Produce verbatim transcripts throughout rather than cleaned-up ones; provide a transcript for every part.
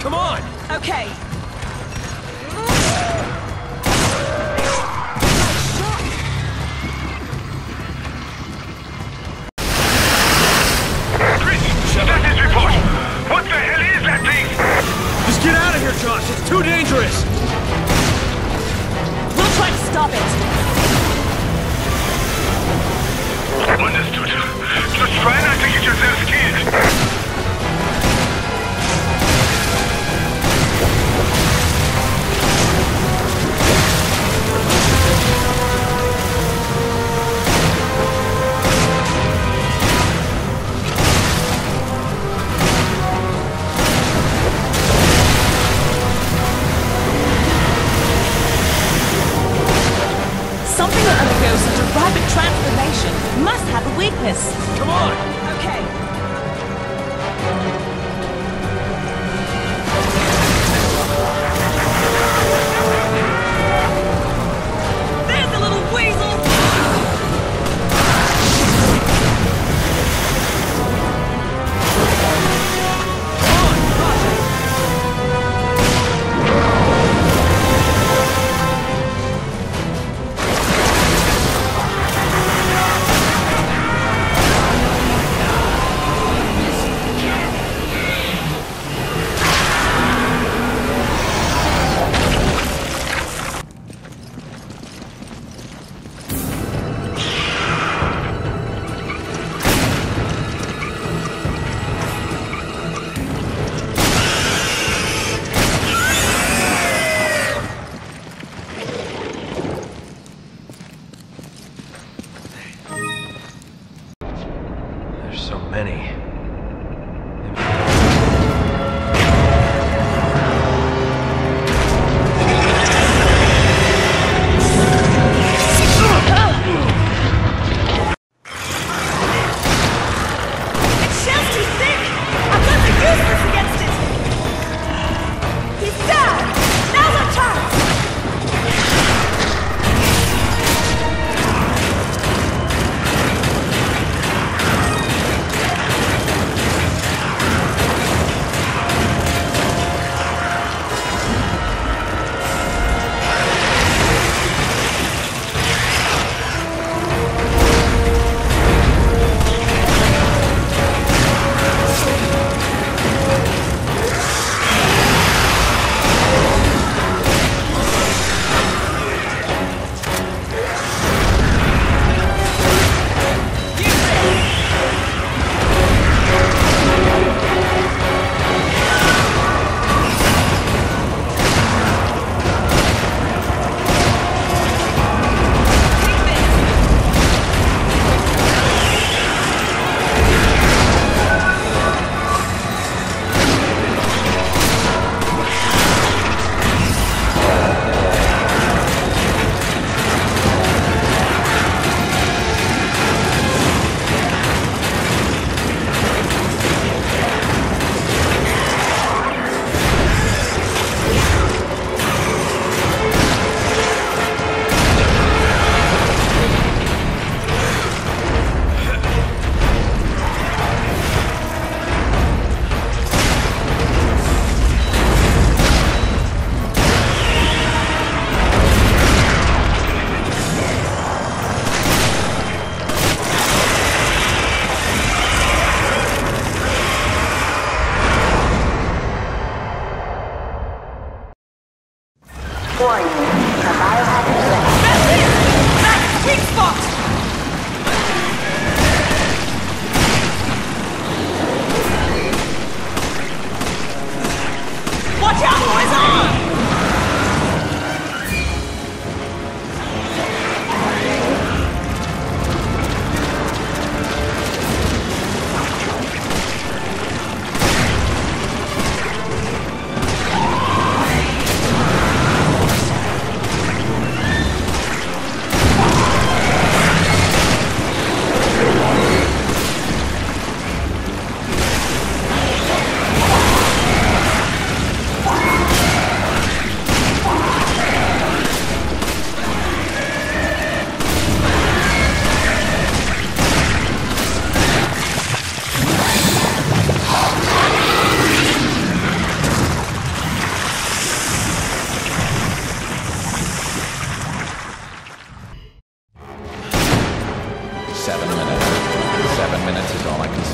Come on! Okay.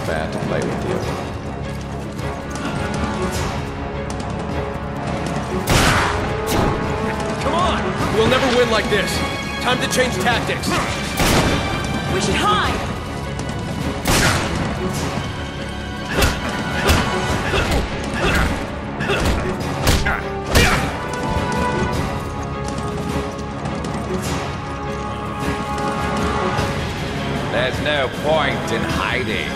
fair to play with you. We'll never win like this. Time to change tactics. We should hide. There's no point in hiding.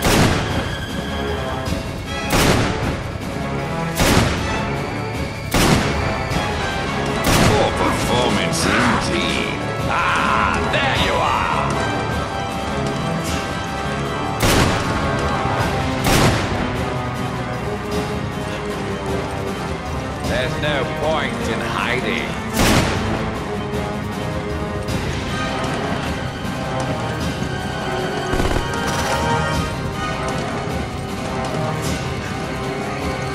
Indeed. Ah, there you are. There's no point in hiding.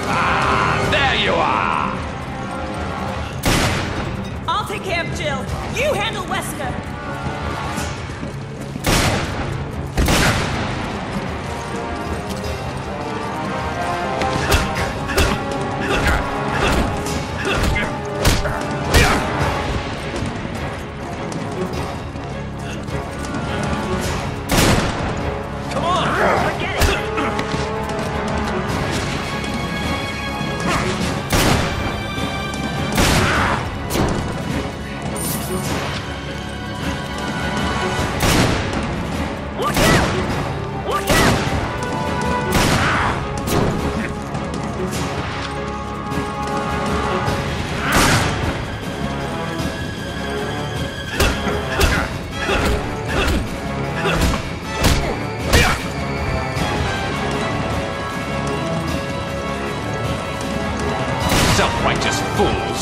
Ah, there you are. Camp Jill, you handle Wesker. Come on, forget it. Self-righteous fools!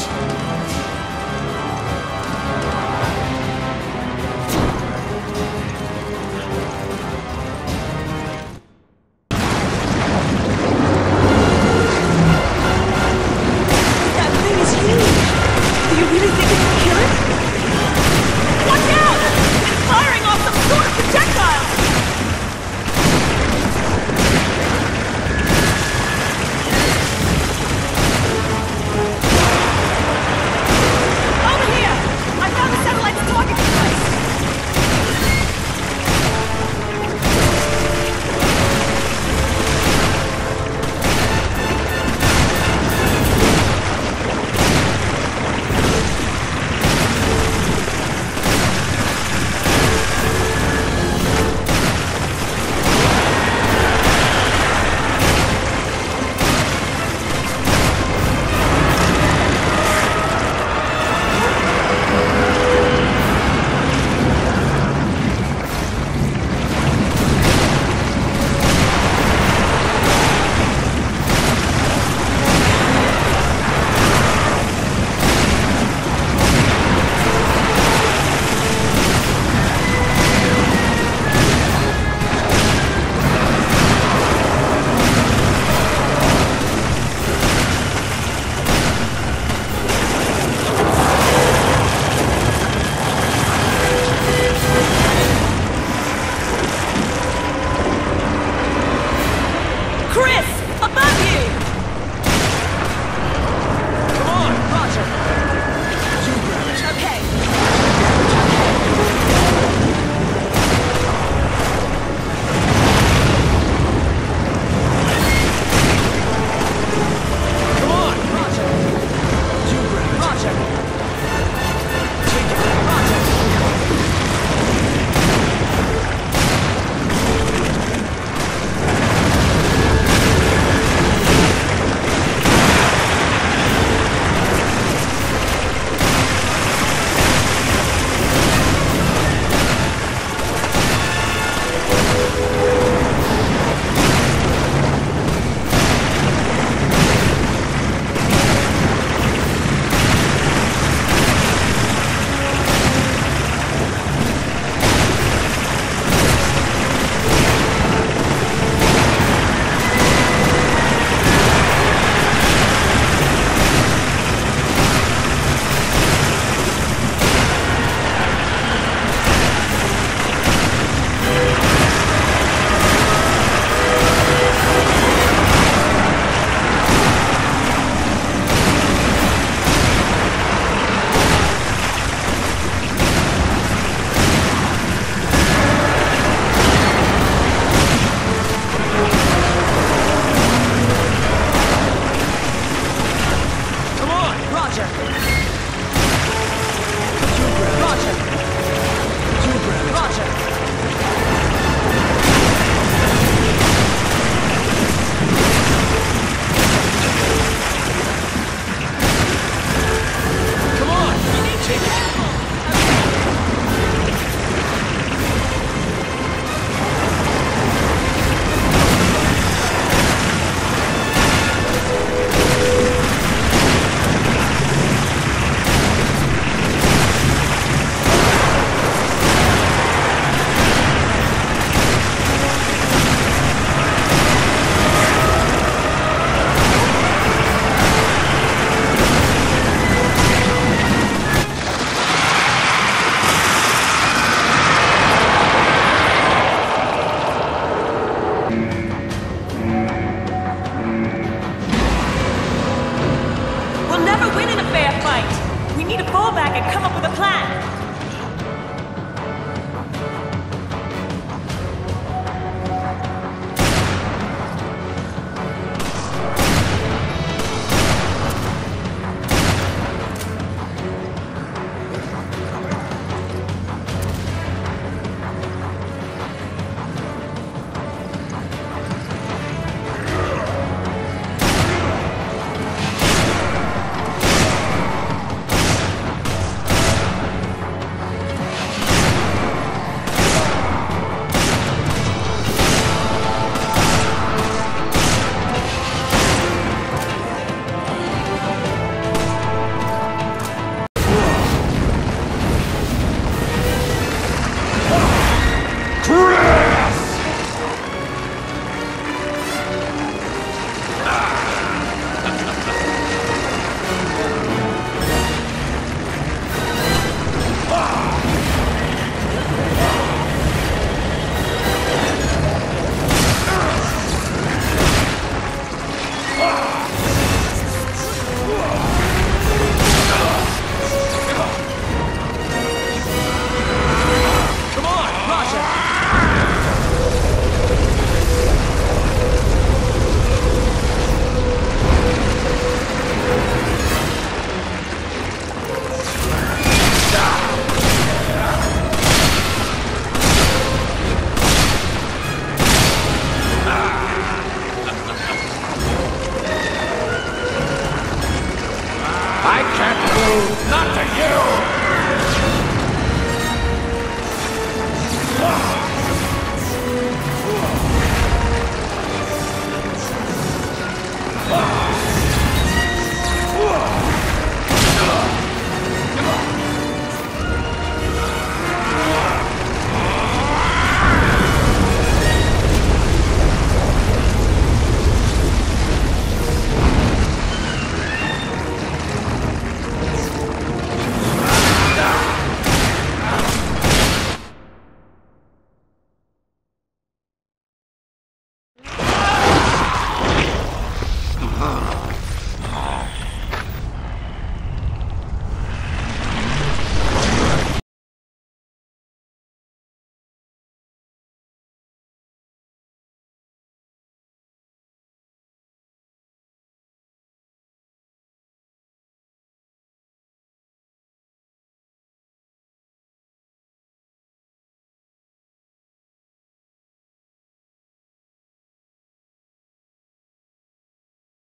need to fall back and come up with a plan.